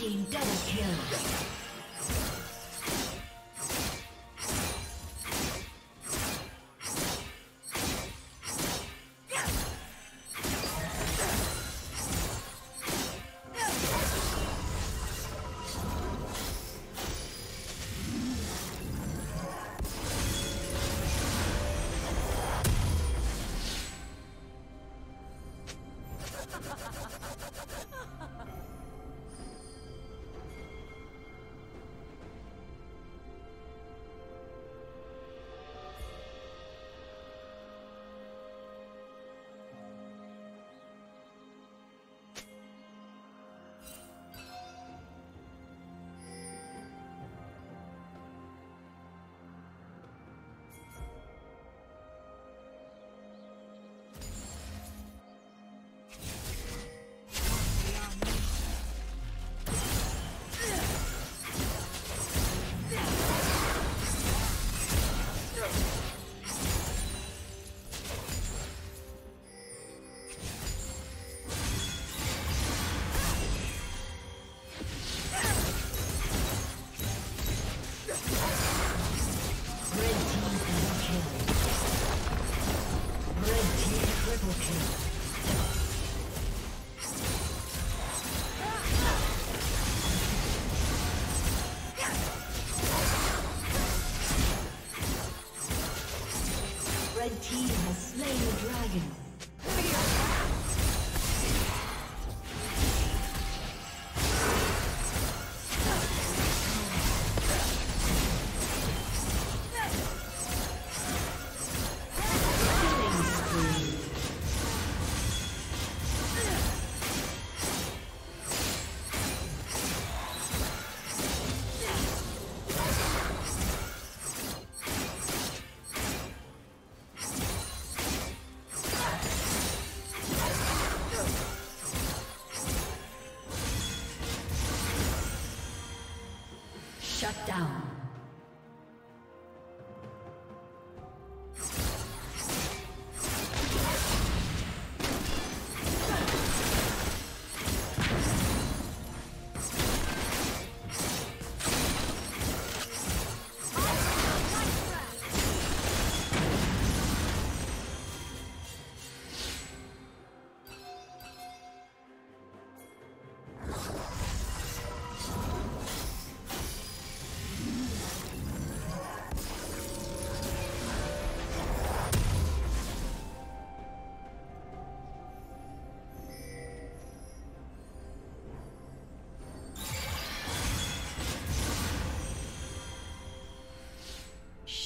team double kill. Red team has slain the dragon. Shut down.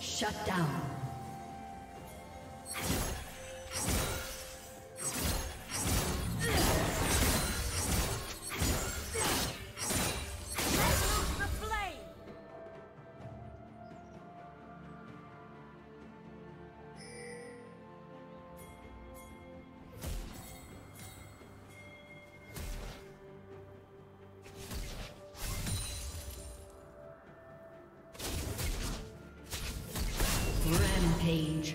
Shut down. Page.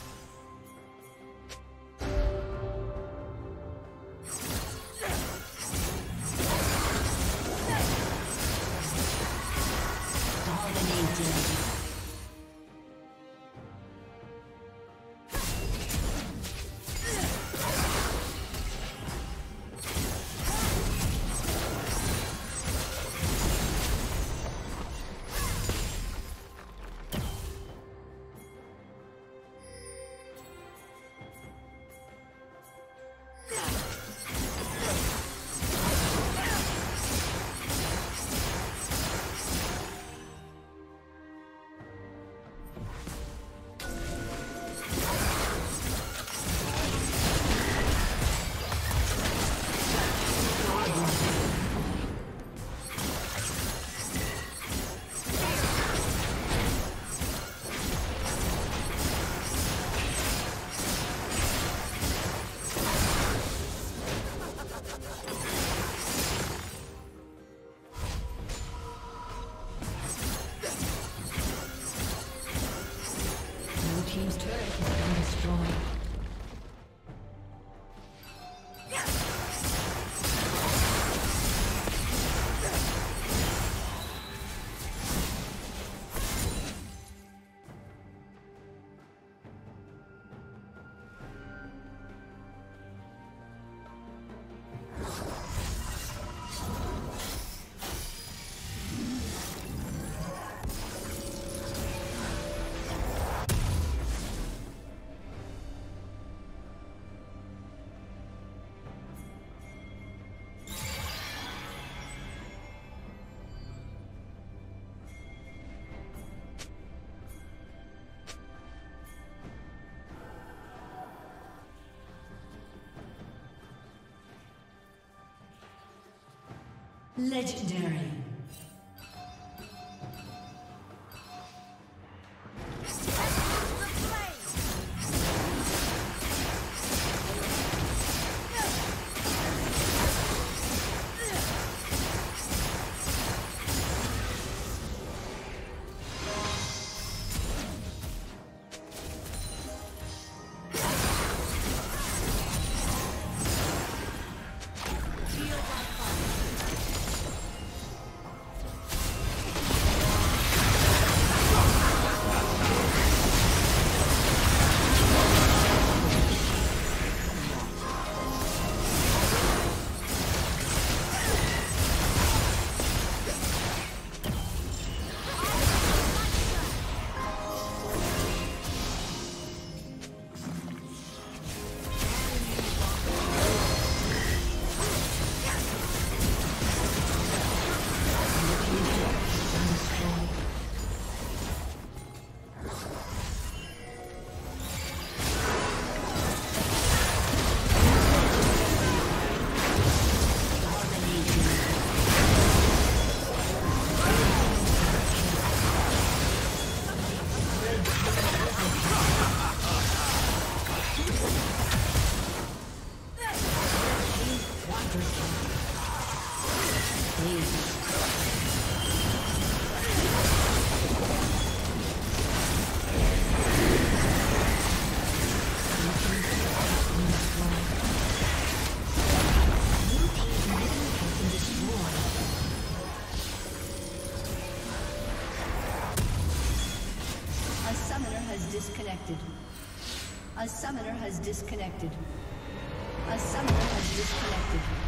Legendary. disconnected. A summoner has disconnected. A summoner has disconnected.